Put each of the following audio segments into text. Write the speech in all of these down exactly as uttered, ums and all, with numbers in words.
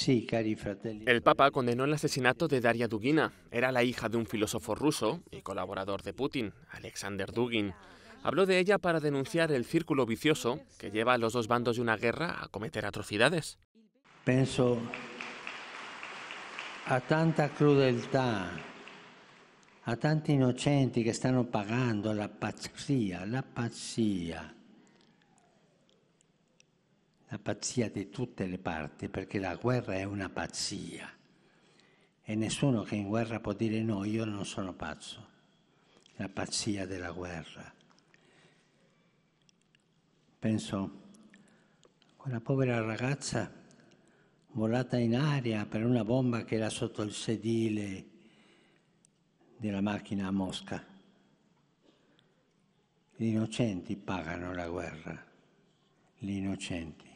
Sì, cari fratelli. El Papa condenó el asesinato de Daria Dugina. Era la hija de un filósofo ruso y colaborador de Putin, Alexander Dugin. Habló de ella para denunciar el círculo vicioso que lleva a los dos bandos de una guerra a cometer atrocidades. Pienso a tanta crudeltà, a tanti innocenti che stanno pagando la pazzia, la pazzia. La pazzia di tutte le parti, perché la guerra è una pazzia e nessuno che in guerra può dire no, io non sono pazzo. La pazzia della guerra. Penso, quella povera ragazza volata in aria per una bomba che era sotto il sedile della macchina a Mosca. Gli innocenti pagano la guerra, gli innocenti.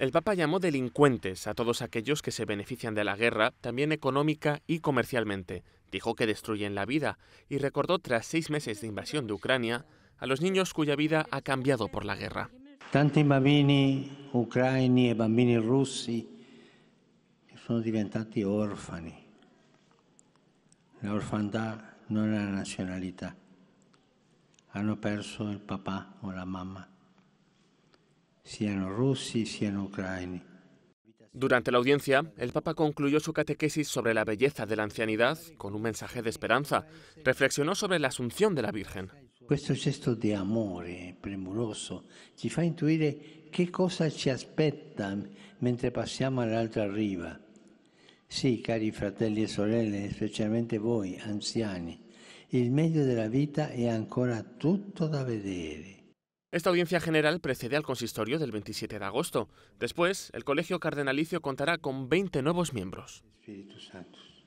El Papa llamó delincuentes a todos aquellos que se benefician de la guerra, también económica y comercialmente. Dijo que destruyen la vida y recordó, tras seis meses de invasión de Ucrania, a los niños cuya vida ha cambiado por la guerra. Tanti bambini ucraini e bambini russi che sono diventati orfani. La orfandà non è la nazionalità. Hanno perso il papà o la mamma. Siano russi, siano ucranianos. Durante la audiencia, el Papa concluyó su catequesis sobre la belleza de la ancianidad con un mensaje de esperanza. Reflexionó sobre la asunción de la Virgen. Questo gesto di amore premuroso ci fa intuire che cosa ci aspetta mentre passiamo all'altra riva. Sì, cari fratelli e sorelle, specialmente voi, anziani, il meglio della vita è ancora tutto da vedere. Esta audiencia general precede al consistorio del veintisiete de agosto. Después, el Colegio Cardenalicio contará con veinte nuevos miembros. Espíritu Santo.